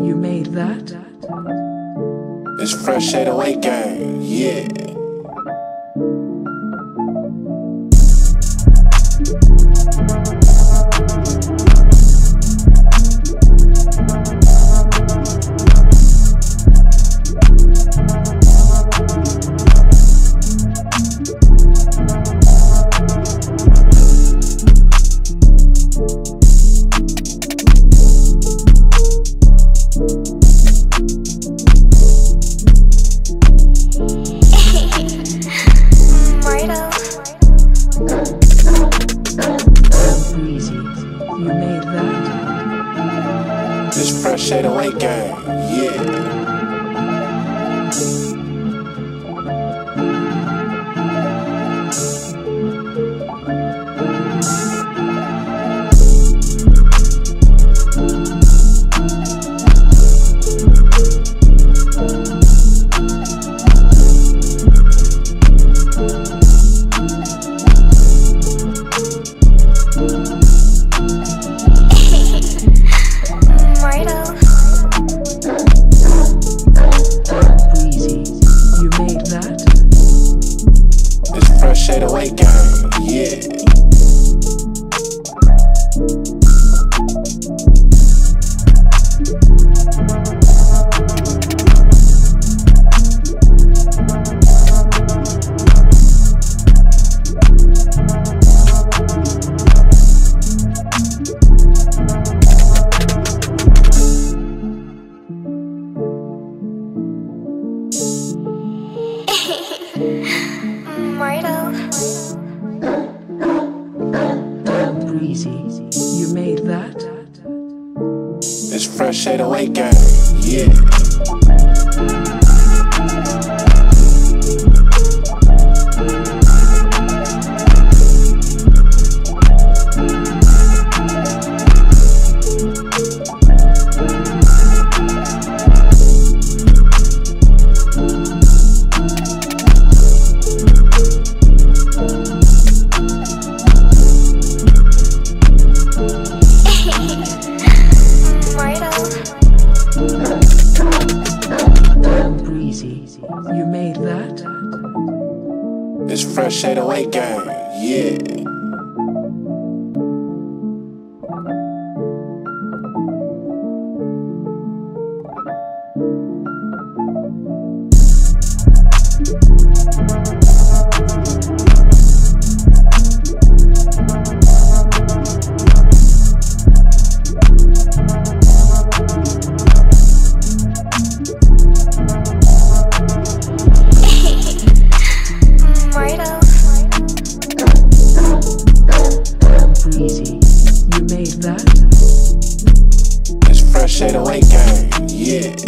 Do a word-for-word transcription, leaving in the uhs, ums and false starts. You made that? It's Fresh eight oh eight Gang, yeah. This Fresh eight oh eight Gang, yeah. You made that? It's Fresh eight oh eight Gang, yeah. You made that? It's Fresh eight oh eight Gang, yeah. easy. You made that? It's Fresh eight oh eight Gang, yeah.